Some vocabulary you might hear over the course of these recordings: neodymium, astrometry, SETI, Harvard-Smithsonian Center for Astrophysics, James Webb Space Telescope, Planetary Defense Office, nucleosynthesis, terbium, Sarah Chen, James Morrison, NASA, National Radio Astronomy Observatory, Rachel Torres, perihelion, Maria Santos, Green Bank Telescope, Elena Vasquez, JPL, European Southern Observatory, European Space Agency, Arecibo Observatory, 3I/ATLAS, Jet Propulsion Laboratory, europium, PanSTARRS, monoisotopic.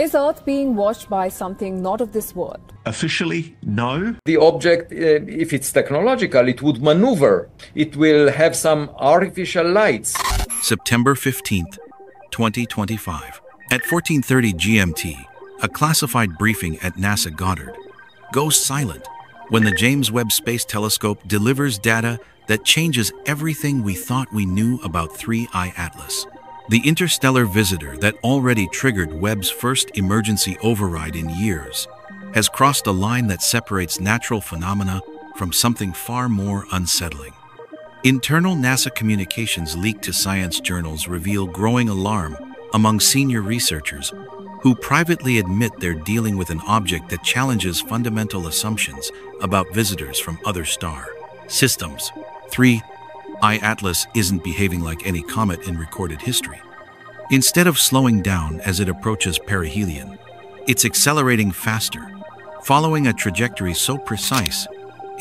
Is Earth being watched by something not of this world? Officially, no. The object, if it's technological, it would maneuver. It will have some artificial lights. September 15th, 2025. At 14:30 GMT, a classified briefing at NASA Goddard goes silent when the James Webb Space Telescope delivers data that changes everything we thought we knew about 3I/ATLAS. The interstellar visitor that already triggered Webb's first emergency override in years has crossed a line that separates natural phenomena from something far more unsettling. Internal NASA communications leaked to science journals reveal growing alarm among senior researchers who privately admit they're dealing with an object that challenges fundamental assumptions about visitors from other star systems. 3I/ATLAS isn't behaving like any comet in recorded history. Instead of slowing down as it approaches perihelion, it's accelerating faster, following a trajectory so precise,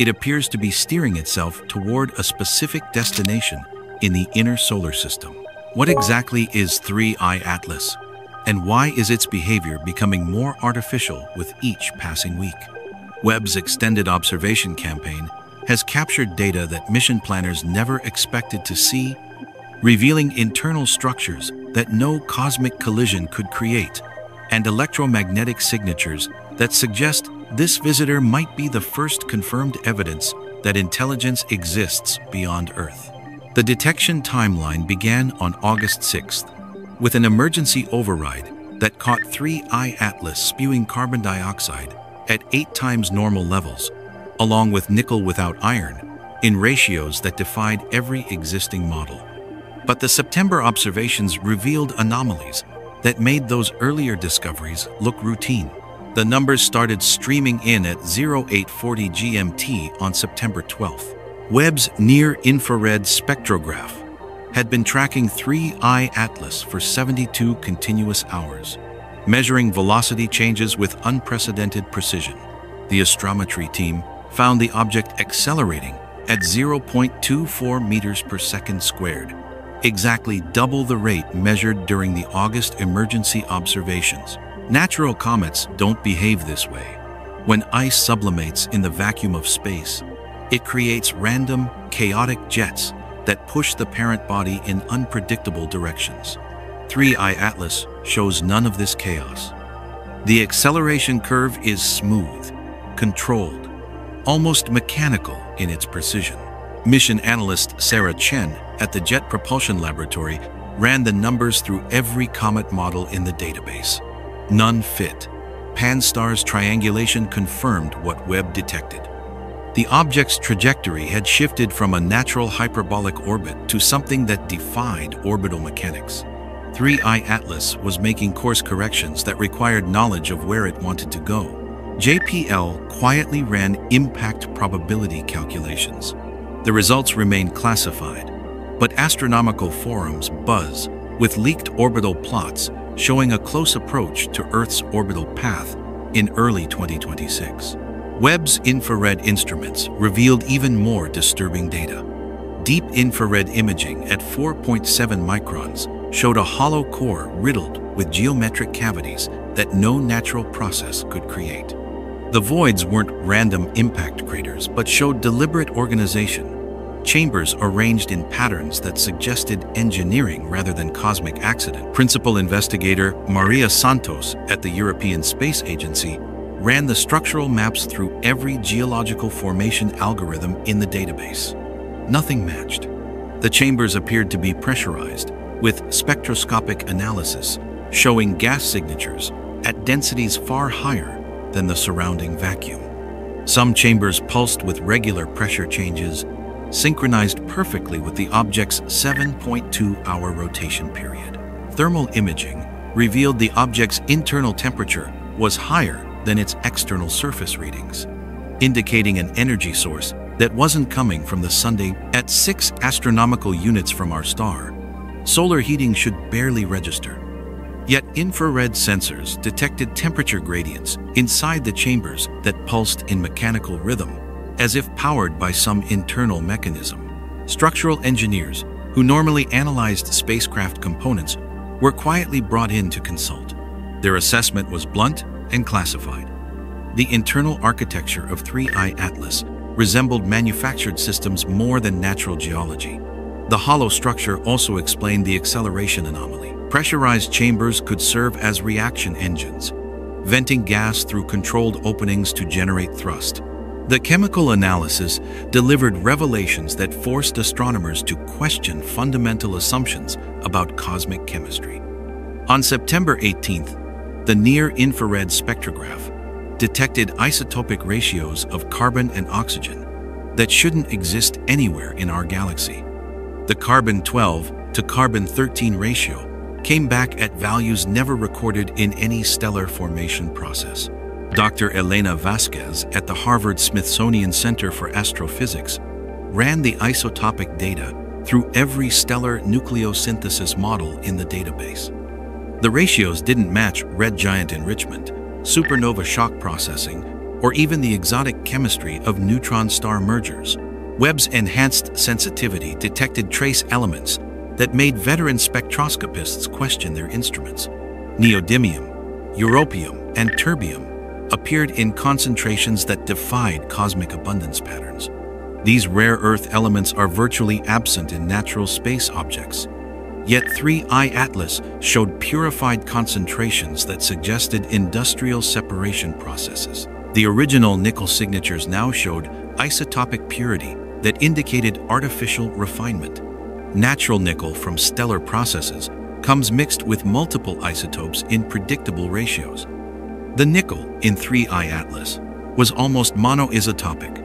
it appears to be steering itself toward a specific destination in the inner solar system. What exactly is 3I/ATLAS, and why is its behavior becoming more artificial with each passing week? Webb's extended observation campaign has captured data that mission planners never expected to see, revealing internal structures that no cosmic collision could create, and electromagnetic signatures that suggest this visitor might be the first confirmed evidence that intelligence exists beyond Earth. The detection timeline began on August 6th with an emergency override that caught 3I/ATLAS spewing carbon dioxide at 8 times normal levels, along with nickel without iron, in ratios that defied every existing model. But the September observations revealed anomalies that made those earlier discoveries look routine. The numbers started streaming in at 0840 GMT on September 12th. Webb's near-infrared spectrograph had been tracking 3I/ATLAS for 72 continuous hours, measuring velocity changes with unprecedented precision. The astrometry team found the object accelerating at 0.24 meters per second squared, exactly double the rate measured during the August emergency observations. Natural comets don't behave this way. When ice sublimates in the vacuum of space, it creates random, chaotic jets that push the parent body in unpredictable directions. 3I/ATLAS shows none of this chaos. The acceleration curve is smooth, controlled, almost mechanical in its precision. Mission analyst Sarah Chen at the Jet Propulsion Laboratory ran the numbers through every comet model in the database. None fit. PanSTARRS triangulation confirmed what Webb detected. The object's trajectory had shifted from a natural hyperbolic orbit to something that defied orbital mechanics. 3I/ATLAS was making course corrections that required knowledge of where it wanted to go. JPL quietly ran impact probability calculations. The results remain classified, but astronomical forums buzz with leaked orbital plots showing a close approach to Earth's orbital path in early 2026. Webb's infrared instruments revealed even more disturbing data. Deep infrared imaging at 4.7 microns showed a hollow core riddled with geometric cavities that no natural process could create. The voids weren't random impact craters, but showed deliberate organization, chambers arranged in patterns that suggested engineering rather than cosmic accident. Principal investigator Maria Santos at the European Space Agency ran the structural maps through every geological formation algorithm in the database. Nothing matched. The chambers appeared to be pressurized, with spectroscopic analysis showing gas signatures at densities far higher than the surrounding vacuum. Some chambers pulsed with regular pressure changes, synchronized perfectly with the object's 7.2-hour rotation period. Thermal imaging revealed the object's internal temperature was higher than its external surface readings, indicating an energy source that wasn't coming from the sun. At 6 astronomical units from our star, solar heating should barely register. Yet infrared sensors detected temperature gradients inside the chambers that pulsed in mechanical rhythm, as if powered by some internal mechanism. Structural engineers, who normally analyzed spacecraft components, were quietly brought in to consult. Their assessment was blunt and classified. The internal architecture of 3I/ATLAS resembled manufactured systems more than natural geology. The hollow structure also explained the acceleration anomaly. Pressurized chambers could serve as reaction engines, venting gas through controlled openings to generate thrust. The chemical analysis delivered revelations that forced astronomers to question fundamental assumptions about cosmic chemistry. On September 18th, the near-infrared spectrograph detected isotopic ratios of carbon and oxygen that shouldn't exist anywhere in our galaxy. The carbon-12 to carbon-13 ratio came back at values never recorded in any stellar formation process. Dr. Elena Vasquez at the Harvard-Smithsonian Center for Astrophysics ran the isotopic data through every stellar nucleosynthesis model in the database. The ratios didn't match red giant enrichment, supernova shock processing, or even the exotic chemistry of neutron star mergers. Webb's enhanced sensitivity detected trace elements that made veteran spectroscopists question their instruments. Neodymium, europium, and terbium appeared in concentrations that defied cosmic abundance patterns. These rare Earth elements are virtually absent in natural space objects. Yet 3I/ATLAS showed purified concentrations that suggested industrial separation processes. The original nickel signatures now showed isotopic purity that indicated artificial refinement. Natural nickel from stellar processes comes mixed with multiple isotopes in predictable ratios. The nickel in 3I/ATLAS was almost monoisotopic,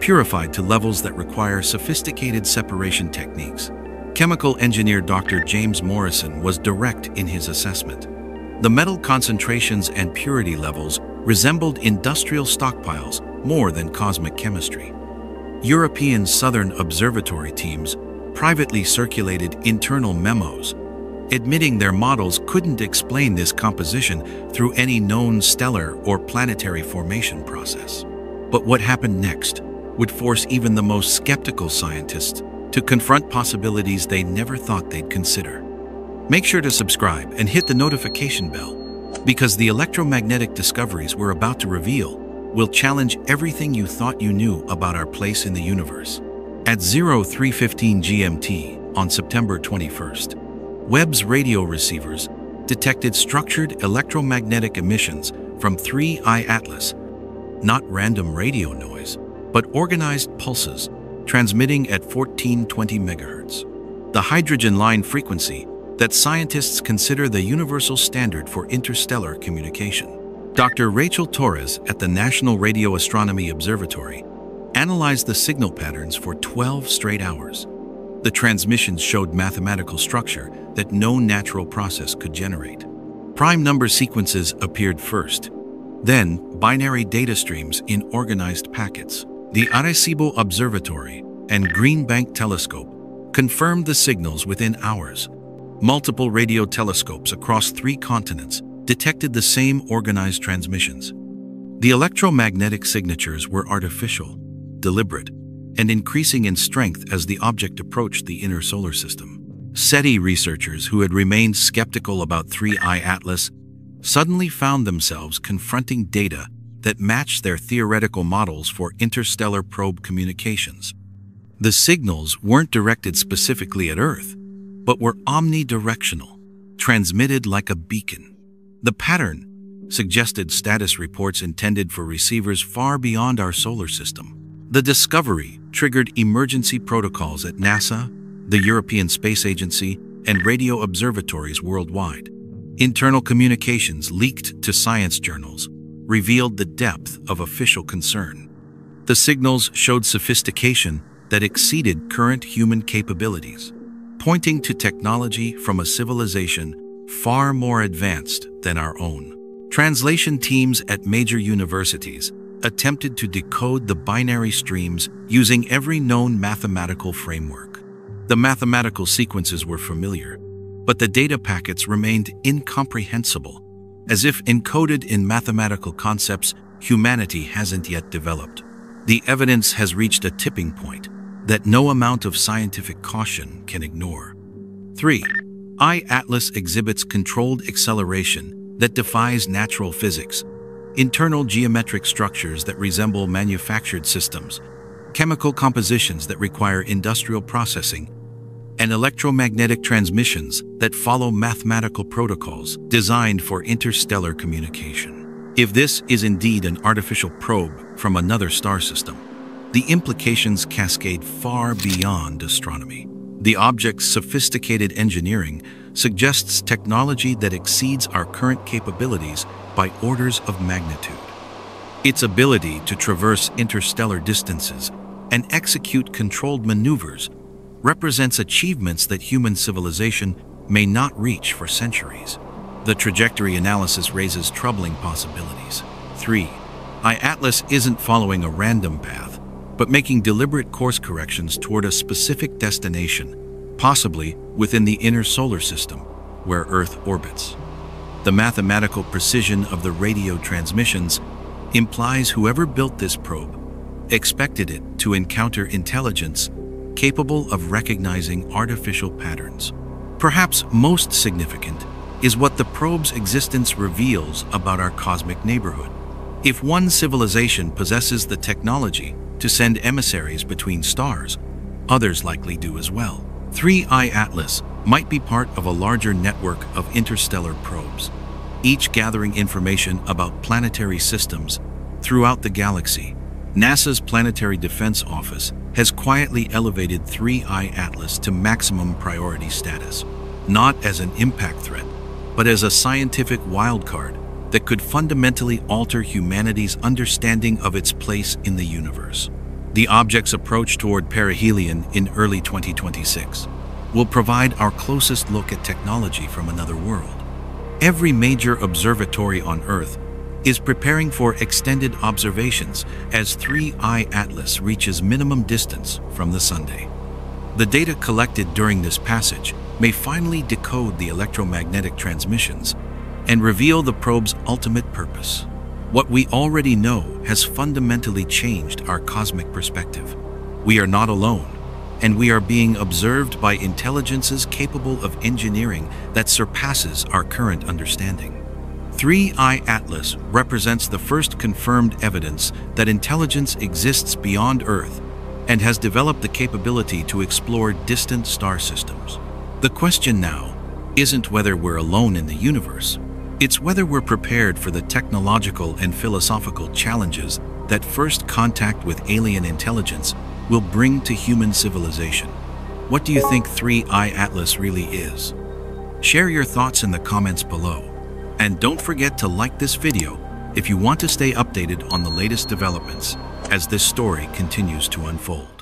purified to levels that require sophisticated separation techniques. Chemical engineer Dr. James Morrison was direct in his assessment. The metal concentrations and purity levels resembled industrial stockpiles more than cosmic chemistry. European Southern Observatory teams privately circulated internal memos, admitting their models couldn't explain this composition through any known stellar or planetary formation process. But what happened next would force even the most skeptical scientists to confront possibilities they never thought they'd consider. Make sure to subscribe and hit the notification bell, because the electromagnetic discoveries we're about to reveal will challenge everything you thought you knew about our place in the universe. At 03:15 GMT on September 21st, Webb's radio receivers detected structured electromagnetic emissions from 3I/ATLAS, not random radio noise, but organized pulses transmitting at 1420 megahertz, the hydrogen line frequency that scientists consider the universal standard for interstellar communication. Dr. Rachel Torres at the National Radio Astronomy Observatory analyzed the signal patterns for 12 straight hours. The transmissions showed mathematical structure that no natural process could generate. Prime number sequences appeared first, then binary data streams in organized packets. The Arecibo Observatory and Green Bank Telescope confirmed the signals within hours. Multiple radio telescopes across 3 continents detected the same organized transmissions. The electromagnetic signatures were artificial, deliberate, and increasing in strength as the object approached the inner solar system. SETI researchers who had remained skeptical about 3I/ATLAS suddenly found themselves confronting data that matched their theoretical models for interstellar probe communications. The signals weren't directed specifically at Earth, but were omnidirectional, transmitted like a beacon. The pattern suggested status reports intended for receivers far beyond our solar system. The discovery triggered emergency protocols at NASA, the European Space Agency, and radio observatories worldwide. Internal communications leaked to science journals, revealed the depth of official concern. The signals showed sophistication that exceeded current human capabilities, pointing to technology from a civilization far more advanced than our own. Translation teams at major universities attempted to decode the binary streams using every known mathematical framework. The mathematical sequences were familiar, but the data packets remained incomprehensible, as if encoded in mathematical concepts humanity hasn't yet developed. The evidence has reached a tipping point that no amount of scientific caution can ignore. 3I/ATLAS exhibits controlled acceleration that defies natural physics, internal geometric structures that resemble manufactured systems, chemical compositions that require industrial processing, and electromagnetic transmissions that follow mathematical protocols designed for interstellar communication. If this is indeed an artificial probe from another star system, the implications cascade far beyond astronomy. The object's sophisticated engineering suggests technology that exceeds our current capabilities by orders of magnitude. Its ability to traverse interstellar distances and execute controlled maneuvers represents achievements that human civilization may not reach for centuries. The trajectory analysis raises troubling possibilities. 3I/ATLAS isn't following a random path, but making deliberate course corrections toward a specific destination, possibly within the inner solar system, where Earth orbits. The mathematical precision of the radio transmissions implies whoever built this probe expected it to encounter intelligence capable of recognizing artificial patterns. Perhaps most significant is what the probe's existence reveals about our cosmic neighborhood. If one civilization possesses the technology to send emissaries between stars, others likely do as well. 3I/ATLAS might be part of a larger network of interstellar probes, each gathering information about planetary systems throughout the galaxy. NASA's Planetary Defense Office has quietly elevated 3I/ATLAS to maximum priority status, not as an impact threat, but as a scientific wildcard that could fundamentally alter humanity's understanding of its place in the universe. The object's approach toward perihelion in early 2026 will provide our closest look at technology from another world. Every major observatory on Earth is preparing for extended observations as 3I/ATLAS reaches minimum distance from the Sunday. The data collected during this passage may finally decode the electromagnetic transmissions and reveal the probe's ultimate purpose. What we already know has fundamentally changed our cosmic perspective. We are not alone, and we are being observed by intelligences capable of engineering that surpasses our current understanding. 3I/ATLAS represents the first confirmed evidence that intelligence exists beyond Earth and has developed the capability to explore distant star systems. The question now isn't whether we're alone in the universe, it's whether we're prepared for the technological and philosophical challenges that first contact with alien intelligence will bring to human civilization. What do you think 3I/ATLAS really is? Share your thoughts in the comments below. And don't forget to like this video if you want to stay updated on the latest developments as this story continues to unfold.